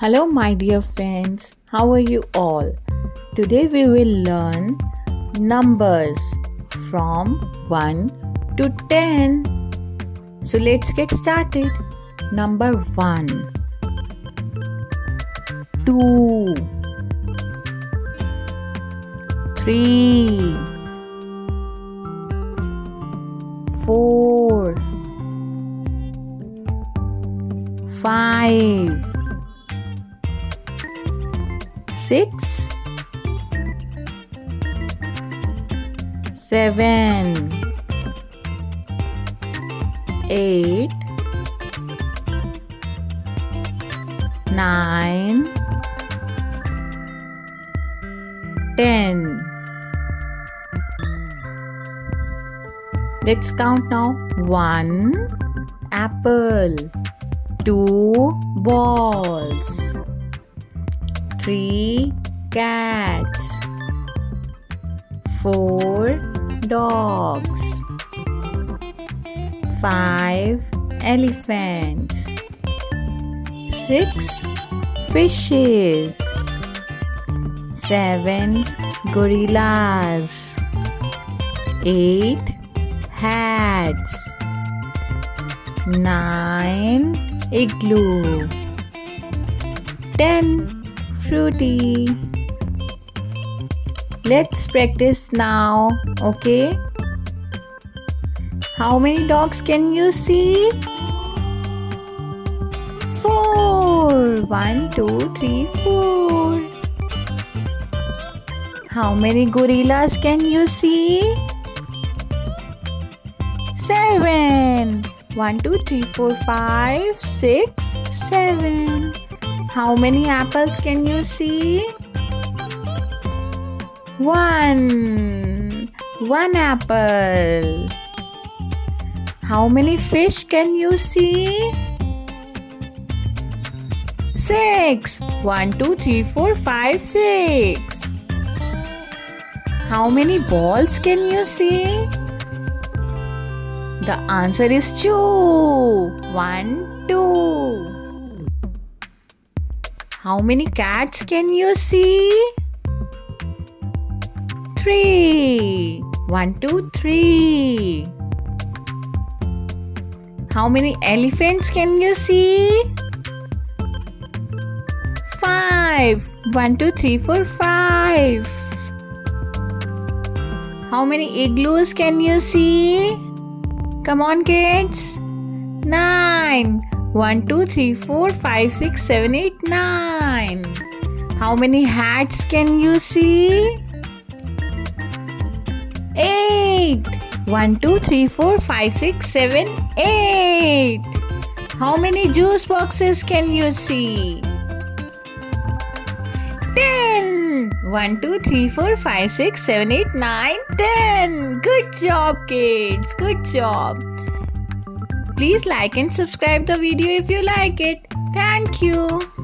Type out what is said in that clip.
Hello my dear friends, how are you all? Today we will learn numbers from 1 to 10. So let's get started. Number 1, 2, 3, 4, 5, 6, 7, 8, 9, 10. Let's count now. 1 apple, 2 balls, 3 cats, 4 dogs, 5 elephants, 6 fishes, 7 gorillas, 8 hats, 9 igloo, 10 fruity. Let's practice now, okay? How many dogs can you see? 4. 1, 2, 3, 4. How many gorillas can you see? 7. 1, 2, 3, 4, 5, 6, 7. How many apples can you see? 1. 1 apple. How many fish can you see? 6. 1, 2, 3, 4, 5, 6. How many balls can you see? The answer is 2. 1, 2. How many cats can you see? 3. 1, 2, 3. How many elephants can you see? 5. 1, 2, 3, 4, 5. How many igloos can you see? Come on kids. 9. 1, 2, 3, 4, 5, 6, 7, 8, 9. How many hats can you see? 8. 1, 2, 3, 4, 5, 6, 7, 8. How many juice boxes can you see? 10. 1, 2, 3, 4, 5, 6, 7, 8, 9, 10. Good job kids, good job. Please like and subscribe the video if you like it. Thank you.